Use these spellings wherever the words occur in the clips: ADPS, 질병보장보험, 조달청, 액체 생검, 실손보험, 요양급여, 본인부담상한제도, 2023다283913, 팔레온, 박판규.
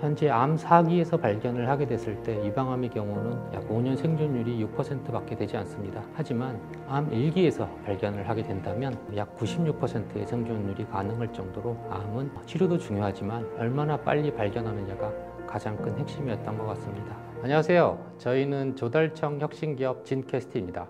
현재 암 4기에서 발견을 하게 됐을 때 유방암의 경우는 약 5년 생존율이 6%밖에 되지 않습니다. 하지만 암 1기에서 발견을 하게 된다면 약 96%의 생존율이 가능할 정도로 암은 치료도 중요하지만 얼마나 빨리 발견하느냐가 가장 큰 핵심이었던 것 같습니다. 안녕하세요. 저희는 조달청 혁신기업 진캐스트입니다.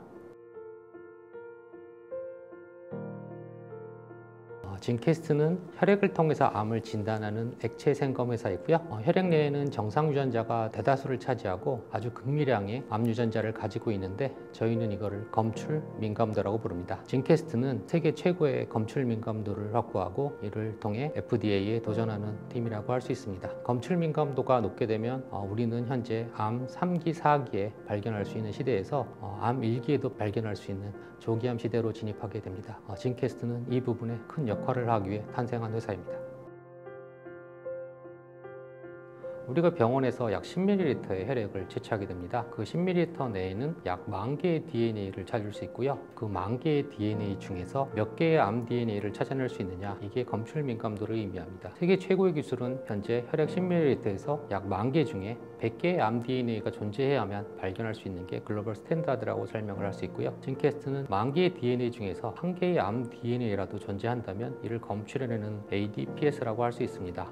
진캐스트는 혈액을 통해서 암을 진단하는 액체 생검 회사이고요. 혈액 내에는 정상 유전자가 대다수를 차지하고 아주 극미량의 암 유전자를 가지고 있는데 저희는 이거를 검출 민감도라고 부릅니다. 진캐스트는 세계 최고의 검출 민감도를 확보하고 이를 통해 FDA에 도전하는 팀이라고 할 수 있습니다. 검출 민감도가 높게 되면 우리는 현재 암 3기, 4기에 발견할 수 있는 시대에서 암 1기에도 발견할 수 있는 조기암 시대로 진입하게 됩니다. 진캐스트는 이 부분에 큰 역할을 하기 위해 탄생한 회사입니다. 우리가 병원에서 약 10ml의 혈액을 채취하게 됩니다. 그 10ml 내에는 약 10,000개의 DNA를 찾을 수 있고요. 그 10,000개의 DNA 중에서 몇 개의 암 DNA를 찾아낼 수 있느냐, 이게 검출 민감도를 의미합니다. 세계 최고의 기술은 현재 혈액 10ml에서 약 10,000개 중에 100개의 암 DNA가 존재해야만 발견할 수 있는 게 글로벌 스탠다드라고 설명을 할 수 있고요. 진캐스트는 10,000개의 DNA 중에서 1개의 암 DNA라도 존재한다면 이를 검출해내는 ADPS라고 할 수 있습니다.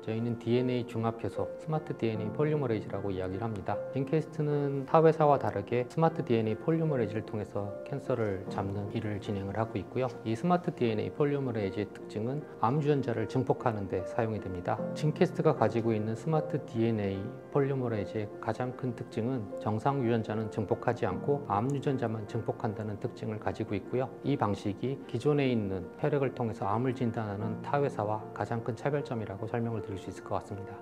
저희는 DNA 중합효소, 스마트 DNA 폴리머레이즈라고 이야기를 합니다. 진캐스트는 타 회사와 다르게 스마트 DNA 폴리머레이즈를 통해서 캔서를 잡는 일을 진행을 하고 있고요. 이 스마트 DNA 폴리머레이즈의 특징은 암 유전자를 증폭하는 데 사용이 됩니다. 진캐스트가 가지고 있는 스마트 DNA 폴리머레이즈의 가장 큰 특징은 정상 유전자는 증폭하지 않고 암 유전자만 증폭한다는 특징을 가지고 있고요. 이 방식이 기존에 있는 혈액을 통해서 암을 진단하는 타 회사와 가장 큰 차별점이라고 설명을 드립니다. 수 있을 것 같습니다.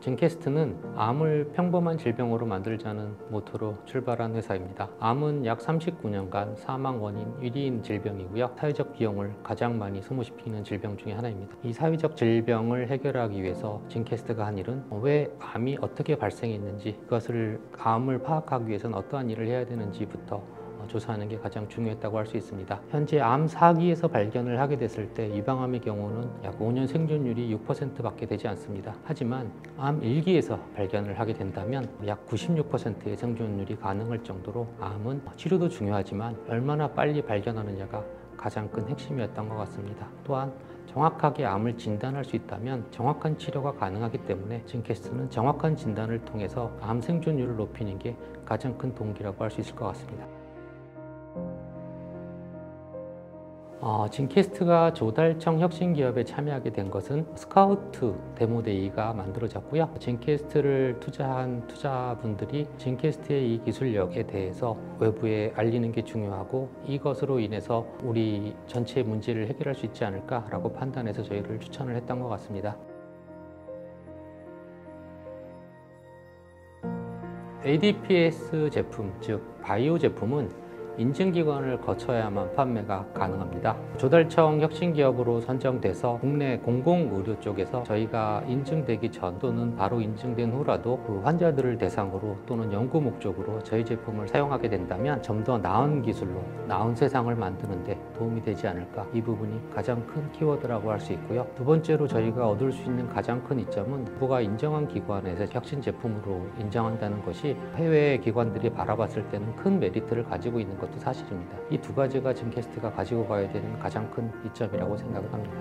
진캐스트는 암을 평범한 질병으로 만들자는 모토로 출발한 회사입니다. 암은 약 39년간 사망 원인 1위인 질병이고요. 사회적 비용을 가장 많이 소모시키는 질병 중에 하나입니다. 이 사회적 질병을 해결하기 위해서 진캐스트가 한 일은 왜 암이 어떻게 발생했는지, 그것을 암을 파악하기 위해서는 어떠한 일을 해야 되는지부터 조사하는 게 가장 중요했다고 할 수 있습니다. 현재 암 4기에서 발견을 하게 됐을 때 유방암의 경우는 약 5년 생존율이 6%밖에 되지 않습니다. 하지만 암 1기에서 발견을 하게 된다면 약 96%의 생존율이 가능할 정도로 암은 치료도 중요하지만 얼마나 빨리 발견하느냐가 가장 큰 핵심이었던 것 같습니다. 또한 정확하게 암을 진단할 수 있다면 정확한 치료가 가능하기 때문에 진캐스트는 정확한 진단을 통해서 암 생존율을 높이는 게 가장 큰 동기라고 할 수 있을 것 같습니다. 진캐스트가 조달청 혁신기업에 참여하게 된 것은 스카우트 데모데이가 만들어졌고요. 진캐스트를 투자한 투자분들이 진캐스트의 이 기술력에 대해서 외부에 알리는 게 중요하고 이것으로 인해서 우리 전체의 문제를 해결할 수 있지 않을까라고 판단해서 저희를 추천을 했던 것 같습니다. ADPS 제품, 즉 바이오 제품은 인증기관을 거쳐야만 판매가 가능합니다. 조달청 혁신기업으로 선정돼서 국내 공공의료 쪽에서 저희가 인증되기 전 또는 바로 인증된 후라도 그 환자들을 대상으로 또는 연구 목적으로 저희 제품을 사용하게 된다면 좀 더 나은 기술로 나은 세상을 만드는 데 도움이 되지 않을까, 이 부분이 가장 큰 키워드라고 할 수 있고요. 두 번째로 저희가 얻을 수 있는 가장 큰 이점은 정부가 인정한 기관에서 혁신 제품으로 인정한다는 것이 해외 기관들이 바라봤을 때는 큰 메리트를 가지고 있는 것 도 사실입니다. 이 두 가지가 진캐스트가 가지고 가야 되는 가장 큰 이점이라고 생각을 합니다.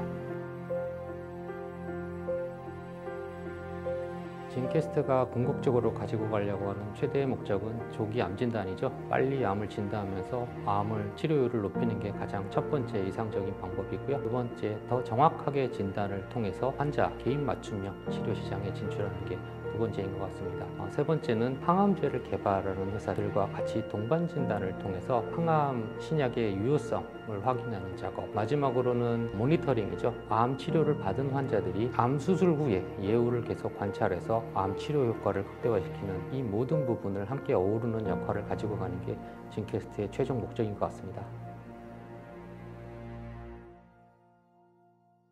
진캐스트가 궁극적으로 가지고 가려고 하는 최대의 목적은 조기 암 진단이죠. 빨리 암을 진단하면서 암을 치료율을 높이는 게 가장 첫 번째 이상적인 방법이고요. 두 번째, 더 정확하게 진단을 통해서 환자 개인 맞춤형 치료 시장에 진출하는 게 두 번째인 것 같습니다. 세 번째는 항암제를 개발하는 회사들과 같이 동반 진단을 통해서 항암 신약의 유효성을 확인하는 작업. 마지막으로는 모니터링이죠. 암 치료를 받은 환자들이 암 수술 후에 예후를 계속 관찰해서 암 치료 효과를 극대화시키는 이 모든 부분을 함께 어우르는 역할을 가지고 가는 게 진캐스트의 최종 목적인 것 같습니다.